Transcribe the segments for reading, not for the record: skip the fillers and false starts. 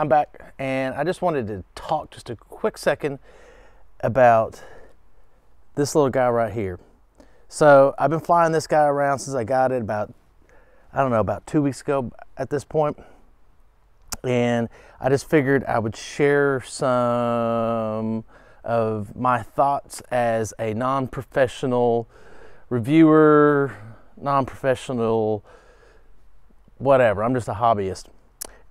I'm back, and I just wanted to talk just a quick second about this little guy right here. So I've been flying this guy around since I got it about, I don't know, about 2 weeks ago at this point. And I just figured I would share some of my thoughts as a non-professional reviewer, non-professional whatever. I'm just a hobbyist.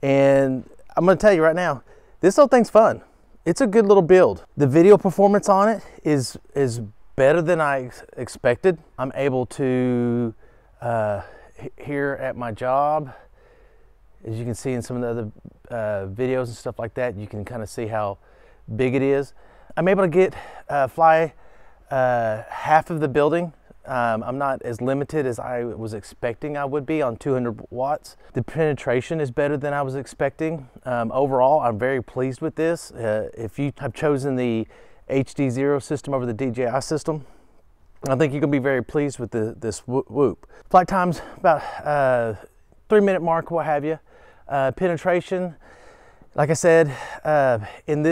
And I'm gonna tell you right now, this little thing's fun. It's a good little build. The video performance on it is better than I expected. I'm able to, here at my job, as you can see in some of the other videos and stuff like that, you can kind of see how big it is. I'm able to get fly half of the building. I'm not as limited as I was expecting I would be on 200 watts. The penetration is better than I was expecting. Overall, I'm very pleased with this. If you have chosen the HD Zero system over the DJI system, I think you can be very pleased with this Whoop. Flight time's about 3 minute mark, what have you. Penetration, like I said, in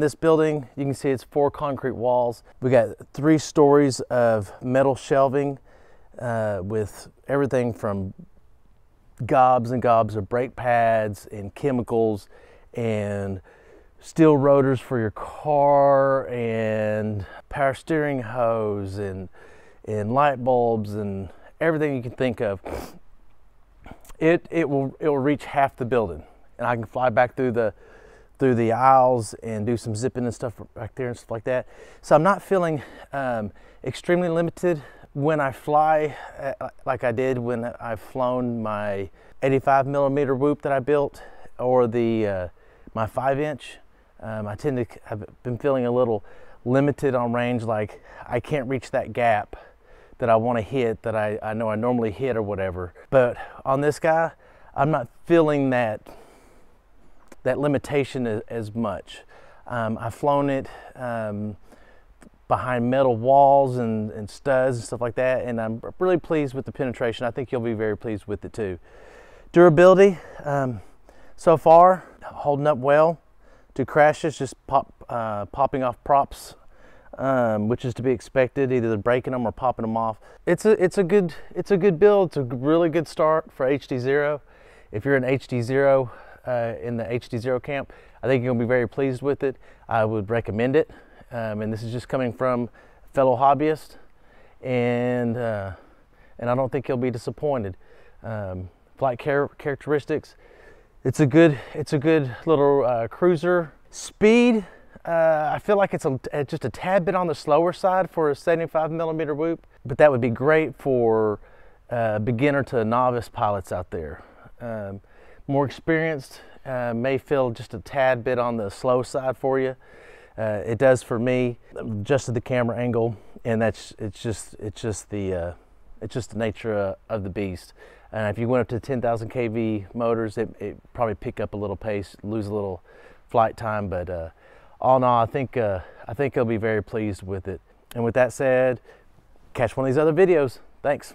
this building, you can see it's 4 concrete walls. We got 3 stories of metal shelving with everything from gobs and gobs of brake pads and chemicals and steel rotors for your car and power steering hose and light bulbs and everything you can think of. It will reach half the building, and I can fly back through the aisles and do some zipping and stuff back there and stuff like that. So I'm not feeling extremely limited when I fly, like I did when I've flown my 85 millimeter Whoop that I built, or the my 5-inch. I tend to have been feeling a little limited on range, like I can't reach that gap that I want to hit, that I know I normally hit or whatever. But on this guy, I'm not feeling that limitation as much. I've flown it behind metal walls and studs and stuff like that, and I'm really pleased with the penetration. I think you'll be very pleased with it too. Durability, so far, holding up well to crashes, just popping off props, which is to be expected, either breaking them or popping them off. It's a good build. It's a really good start for HD Zero. If you're an HD Zero, in the HD Zero camp, I think you'll be very pleased with it. I would recommend it. And this is just coming from a fellow hobbyist, and I don't think you'll be disappointed. Flight characteristics. It's a good little cruiser. Speed. I feel like it's just a tad bit on the slower side for a 75 millimeter Whoop, but that would be great for beginner to novice pilots out there. More experienced may feel just a tad bit on the slow side for you. It does for me. Adjusted the camera angle, and it's just the nature of the beast. If you went up to 10,000 kV motors, it probably pick up a little pace, lose a little flight time, but all in all, I think you'll be very pleased with it. And with that said, catch one of these other videos. Thanks.